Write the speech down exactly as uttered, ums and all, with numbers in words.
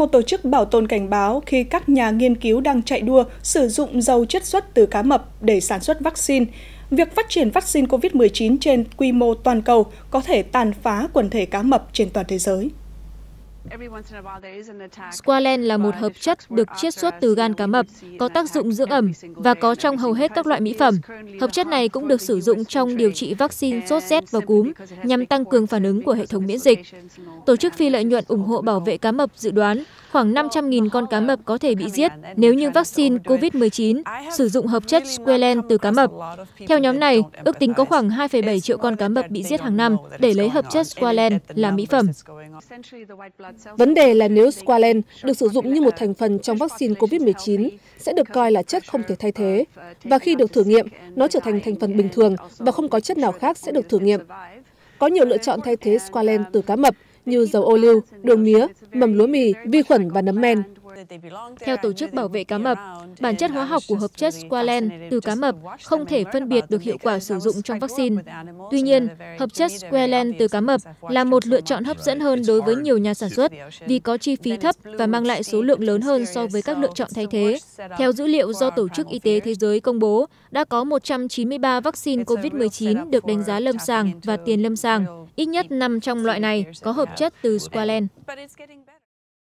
một tổ chức bảo tồn cảnh báo khi các nhà nghiên cứu đang chạy đua sử dụng dầu chiết xuất từ cá mập để sản xuất vaccine. Việc phát triển vaccine covid mười chín trên quy mô toàn cầu có thể tàn phá quần thể cá mập trên toàn thế giới. Squalene là một hợp chất được chiết xuất từ gan cá mập, có tác dụng dưỡng ẩm và có trong hầu hết các loại mỹ phẩm. Hợp chất này cũng được sử dụng trong điều trị vaccine sốt rét và cúm nhằm tăng cường phản ứng của hệ thống miễn dịch. Tổ chức phi lợi nhuận ủng hộ bảo vệ cá mập dự đoán khoảng năm trăm nghìn con cá mập có thể bị giết nếu như vaccine covid mười chín sử dụng hợp chất Squalene từ cá mập. Theo nhóm này, ước tính có khoảng hai phẩy bảy triệu con cá mập bị giết hàng năm để lấy hợp chất Squalene làm mỹ phẩm. Vấn đề là nếu Squalene được sử dụng như một thành phần trong vaccine covid mười chín sẽ được coi là chất không thể thay thế, và khi được thử nghiệm, nó trở thành thành phần bình thường và không có chất nào khác sẽ được thử nghiệm. Có nhiều lựa chọn thay thế Squalene từ cá mập như dầu ô liu, đường mía, mầm lúa mì, vi khuẩn và nấm men. Theo Tổ chức Bảo vệ Cá Mập, bản chất hóa học của hợp chất Squalene từ cá mập không thể phân biệt được hiệu quả sử dụng trong vaccine. Tuy nhiên, hợp chất Squalene từ cá mập là một lựa chọn hấp dẫn hơn đối với nhiều nhà sản xuất vì có chi phí thấp và mang lại số lượng lớn hơn so với các lựa chọn thay thế. Theo dữ liệu do Tổ chức Y tế Thế giới công bố, đã có một trăm chín mươi ba vaccine covid mười chín được đánh giá lâm sàng và tiền lâm sàng. Ít nhất nằm trong loại này có hợp chất từ Squalene.